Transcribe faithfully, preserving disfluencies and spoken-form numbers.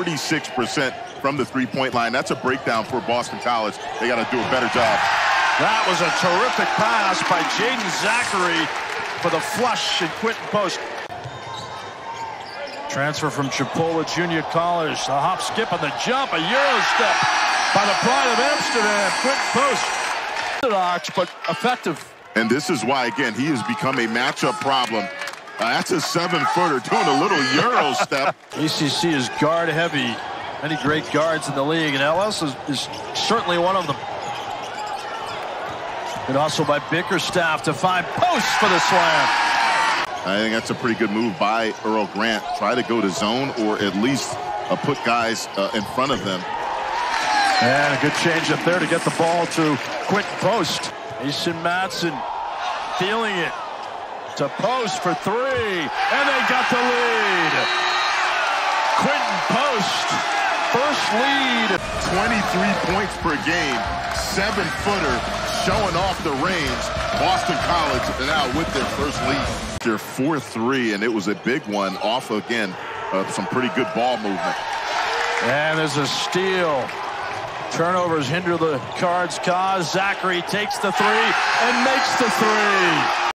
forty-six percent from the three-point line. That's a breakdown for Boston College. They got to do a better job. That was a terrific pass by Jayden Zachary for the flush and Quinten Post. Transfer from Chipola Junior College. A hop, skip, and the jump. A Euro step by the pride of Amsterdam, Quinten Post. But effective. And this is why, again, he has become a matchup problem. Uh, that's a seven-footer doing a little Euro step. A C C is guard-heavy. Many great guards in the league, and L S is, is certainly one of them. And also by Bickerstaff to find Post for the slam. I think that's a pretty good move by Earl Grant. Try to go to zone or at least uh, put guys uh, in front of them. And a good change up there to get the ball to Quinten Post. Mason Mattson feeling it to Post for three, and they got the lead. Quinten Post, first lead. twenty-three points per game, seven-footer, showing off the range. Boston College now with their first lead. They're four three, and it was a big one off, again, uh, some pretty good ball movement. And there's a steal. Turnovers hinder the Cards' cause. Zachary takes the three and makes the three.